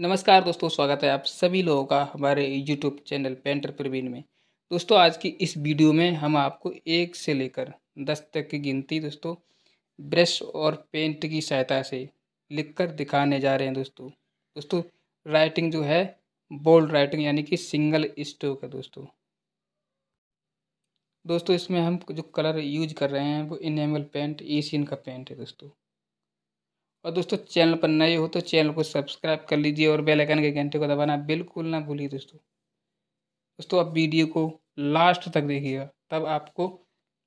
नमस्कार दोस्तों, स्वागत है आप सभी लोगों का हमारे YouTube चैनल पेंटर प्रवीण में। दोस्तों आज की इस वीडियो में हम आपको 1 से लेकर 10 तक की गिनती दोस्तों ब्रश और पेंट की सहायता से लिखकर दिखाने जा रहे हैं। दोस्तों राइटिंग जो है बोल्ड राइटिंग यानी कि सिंगल स्ट्रोक है। दोस्तों इसमें हम जो कलर यूज कर रहे हैं वो इनेमल पेंट एशियन का पेंट है दोस्तों। और दोस्तों चैनल पर नए हो तो चैनल को सब्सक्राइब कर लीजिए और बेल आइकन के घंटे को दबाना बिल्कुल ना भूलिए दोस्तों। आप वीडियो को लास्ट तक देखिएगा, तब आपको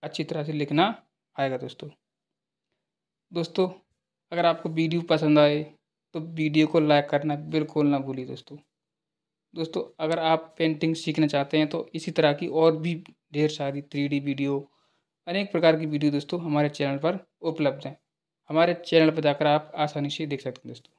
अच्छी तरह से लिखना आएगा। दोस्तों अगर आपको वीडियो पसंद आए तो वीडियो को लाइक करना बिल्कुल ना भूलिए। दोस्तों अगर आप पेंटिंग सीखना चाहते हैं तो इसी तरह की और भी ढेर सारी 3D वीडियो, अनेक प्रकार की वीडियो दोस्तों हमारे चैनल पर उपलब्ध हैं। हमारे चैनल पर जाकर आप आसानी से देख सकते हैं दोस्तों।